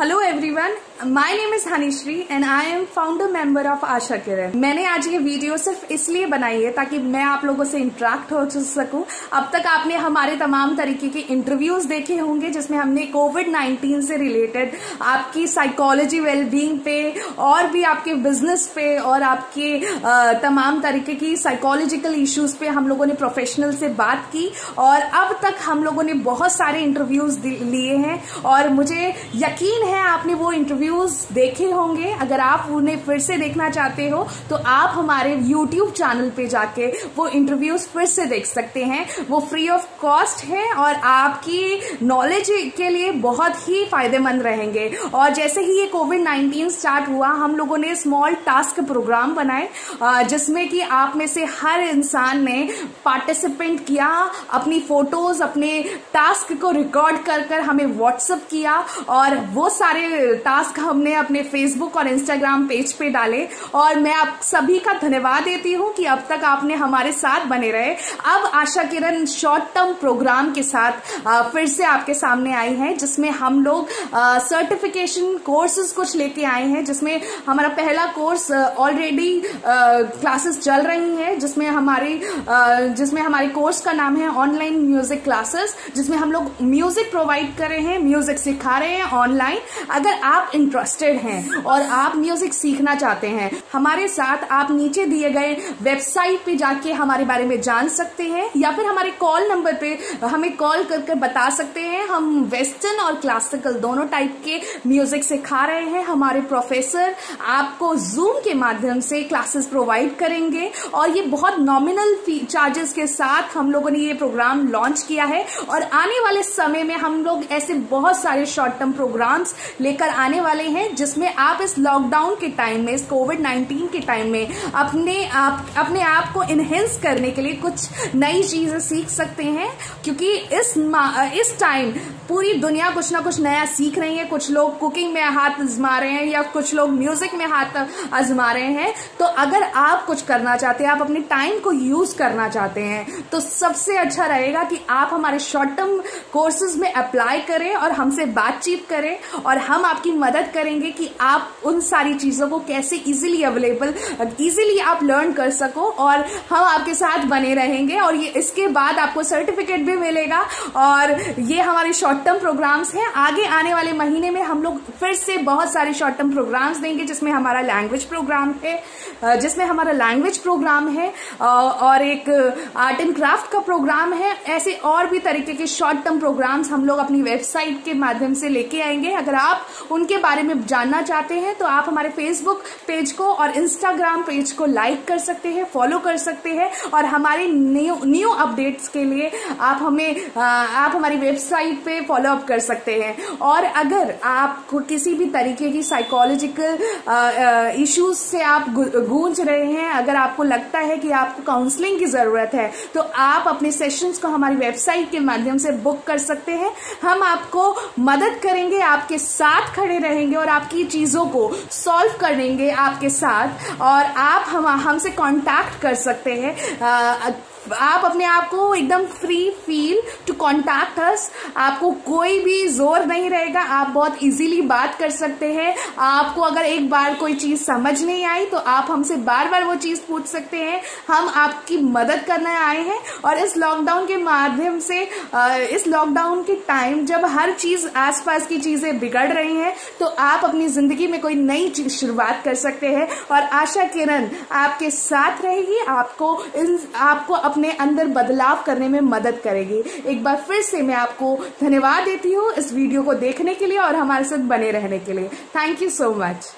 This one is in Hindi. Hello everyone, my name is Hanishree and I am founder member of Asha Kiran. मैंने आज ये वीडियो सिर्फ इसलिए बनाई है ताकि मैं आप लोगों से इंटरेक्ट हो सकूं। अब तक आपने हमारे तमाम तरीके के इंटरव्यूज देखे होंगे जिसमें हमने कोविड-19 से रिलेटेड आपकी साइकोलॉजी, वेलबींग पे और भी आपके बिजनेस पे और आपके तमाम तरीके की साइकोलॉजिकल इश्यूज पे हम लोगों ने प्रोफेशनल से बात की। और अब तक हम लोगों ने बहुत सारे इंटरव्यूज लिए हैं और मुझे यकीन है आपने वो इंटरव्यूज देखे होंगे। अगर आप उन्हें फिर से देखना चाहते हो तो आप हमारे YouTube चैनल पे जाके वो इंटरव्यूज फिर से देख सकते हैं। वो फ्री ऑफ कॉस्ट है और आपकी नॉलेज के लिए बहुत ही फायदेमंद रहेंगे। और जैसे ही ये कोविड-19 स्टार्ट हुआ, हम लोगों ने स्मॉल टास्क प्रोग्राम बनाए जिसमें कि आप में से हर इंसान ने पार्टिसिपेट किया, अपनी फोटोज, अपने टास्क को रिकॉर्ड कर हमें व्हाट्सएप किया और वो सारे टास्क हमने अपने फेसबुक और इंस्टाग्राम पेज पे डाले। और मैं आप सभी का धन्यवाद देती हूँ कि अब तक आपने हमारे साथ बने रहे। अब Asha Kiran short term programme के साथ फिर से आपके सामने आई है जिसमें हम लोग सर्टिफिकेशन कोर्सेज कुछ लेके आए हैं, जिसमें हमारा पहला कोर्स ऑलरेडी क्लासेस चल रही है जिसमें हमारे कोर्स का नाम है ऑनलाइन म्यूजिक क्लासेस, जिसमें हम लोग म्यूजिक प्रोवाइड कर रहे हैं, म्यूजिक सिखा रहे हैं ऑनलाइन। अगर आप इंटरेस्टेड हैं और आप म्यूजिक सीखना चाहते हैं हमारे साथ, आप नीचे दिए गए वेबसाइट पे जाके हमारे बारे में जान सकते हैं या फिर हमारे कॉल नंबर पे हमें कॉल करके बता सकते हैं। हम वेस्टर्न और क्लासिकल दोनों टाइप के म्यूजिक सिखा रहे हैं। हमारे प्रोफेसर आपको जूम के माध्यम से क्लासेस प्रोवाइड करेंगे और ये बहुत नॉमिनल चार्जेस के साथ हम लोगों ने ये प्रोग्राम लॉन्च किया है। और आने वाले समय में हम लोग ऐसे बहुत सारे शॉर्ट टर्म प्रोग्राम्स लेकर आने वाले हैं जिसमें आप इस लॉकडाउन के टाइम में, इस कोविड-19 के टाइम में अपने आप को इनहेंस करने के लिए कुछ नई चीजें सीख सकते हैं। क्योंकि इस टाइम पूरी दुनिया कुछ ना कुछ नया सीख रही है। कुछ लोग कुकिंग में हाथ आजमा रहे हैं या कुछ लोग म्यूजिक में हाथ आजमा रहे हैं। तो अगर आप कुछ करना चाहते हैं, आप अपने टाइम को यूज करना चाहते हैं, तो सबसे अच्छा रहेगा कि आप हमारे शॉर्ट टर्म कोर्सेज में अप्लाई करें और हमसे बातचीत करें और हम आपकी मदद करेंगे कि आप उन सारी चीजों को कैसे इजीली आप लर्न कर सको। और हम आपके साथ बने रहेंगे और ये इसके बाद आपको सर्टिफिकेट भी मिलेगा। और ये हमारे शॉर्ट टर्म प्रोग्राम्स हैं। आगे आने वाले महीने में हम लोग फिर से बहुत सारे शॉर्ट टर्म प्रोग्राम्स देंगे जिसमें हमारा लैंग्वेज प्रोग्राम है और एक आर्ट एंड क्राफ्ट का प्रोग्राम है। ऐसे और भी तरीके के शॉर्ट टर्म प्रोग्राम्स हम लोग अपनी वेबसाइट के माध्यम से लेके आएंगे। अगर आप उनके बारे में जानना चाहते हैं तो आप हमारे फेसबुक पेज को और इंस्टाग्राम पेज को लाइक कर सकते हैं, फॉलो कर सकते हैं। और हमारे न्यू अपडेट्स के लिए आप हमारी वेबसाइट पे फॉलो अप कर सकते हैं। और अगर आपको किसी भी तरीके की साइकोलॉजिकल इश्यूज से आप गूंज रहे हैं, अगर आपको लगता है कि आपको काउंसलिंग की जरूरत है, तो आप अपने सेशंस को हमारी वेबसाइट के माध्यम से बुक कर सकते हैं। हम आपको मदद करेंगे, आपके साथ खड़े रहेंगे और आपकी चीजों को सॉल्व करेंगे आपके साथ। और आप हमसे कांटेक्ट कर सकते हैं। आप अपने आप को एकदम free feel to contact us. आपको कोई भी जोर नहीं रहेगा, आप बहुत इजीली बात कर सकते हैं। आपको अगर एक बार कोई चीज समझ नहीं आई तो आप हमसे बार बार वो चीज पूछ सकते हैं। हम आपकी मदद करने आए हैं। और इस लॉकडाउन के माध्यम से, इस लॉकडाउन के टाइम जब हर चीज, आसपास की चीजें बिगड़ रही हैं, तो आप अपनी जिंदगी में कोई नई शुरुआत कर सकते हैं। और आशा किरण आपके साथ रहेगी, आपको अपने अंदर बदलाव करने में मदद करेगी। एक बार फिर से मैं आपको धन्यवाद देती हूँ इस वीडियो को देखने के लिए और हमारे साथ बने रहने के लिए। Thank you so much.